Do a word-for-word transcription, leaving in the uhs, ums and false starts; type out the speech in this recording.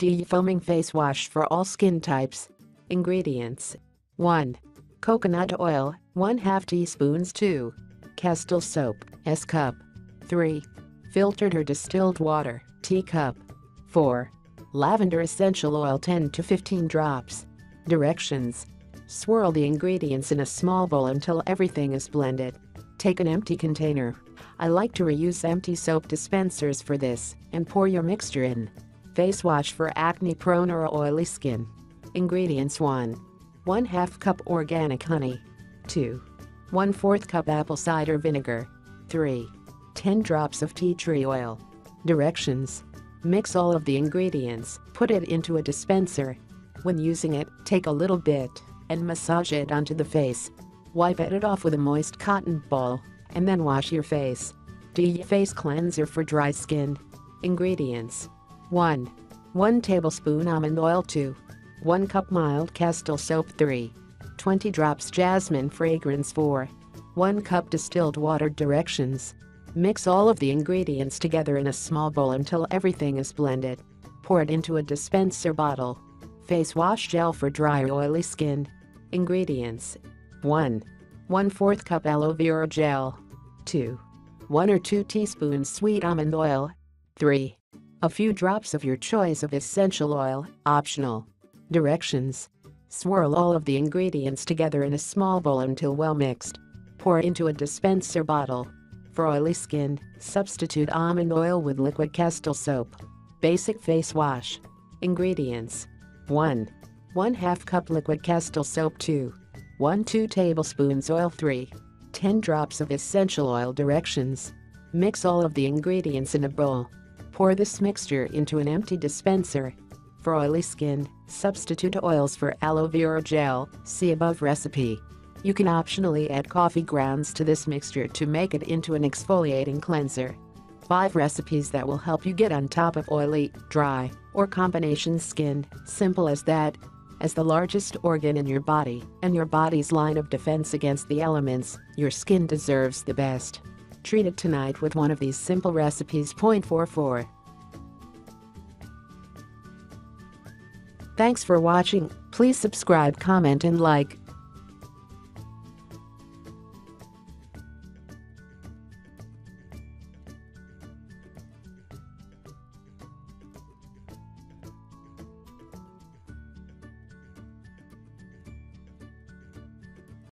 Defoaming Face Wash for All Skin Types. Ingredients: one. Coconut oil, one half teaspoons. two. Castile soap, S cup. three. Filtered or distilled water, tea cup. four. Lavender essential oil, ten to fifteen drops. Directions: swirl the ingredients in a small bowl until everything is blended. Take an empty container. I like to reuse empty soap dispensers for this, and pour your mixture in. Face wash for acne-prone or oily skin. Ingredients: one. one half cup organic honey. two. one fourth cup apple cider vinegar. three. ten drops of tea tree oil. Directions: mix all of the ingredients, put it into a dispenser. When using it, take a little bit and massage it onto the face. Wipe it off with a moist cotton ball, and then wash your face. D Face Cleanser for Dry Skin. Ingredients: one. one tablespoon almond oil. two. one cup mild Castile soap. three. twenty drops jasmine fragrance. four. one cup distilled water. Directions: mix all of the ingredients together in a small bowl until everything is blended. Pour it into a dispenser bottle. Face wash gel for dry or oily skin. Ingredients: one. one fourth cup aloe vera gel. two. one or two teaspoons sweet almond oil. three. A few drops of your choice of essential oil, optional. Directions: swirl all of the ingredients together in a small bowl until well mixed. Pour into a dispenser bottle. For oily skin, substitute almond oil with liquid Castile soap. Basic face wash. Ingredients: one. one half cup liquid Castile soap. two. one to two tablespoons oil. three. ten drops of essential oil. Directions: mix all of the ingredients in a bowl. Pour this mixture into an empty dispenser. For oily skin, substitute oils for aloe vera gel, see above recipe. You can optionally add coffee grounds to this mixture to make it into an exfoliating cleanser. five recipes that will help you get on top of oily, dry, or combination skin, simple as that. As the largest organ in your body, and your body's line of defense against the elements, your skin deserves the best. Treat it tonight with one of these simple recipes. forty-four. Thanks for watching. Please subscribe, comment and like.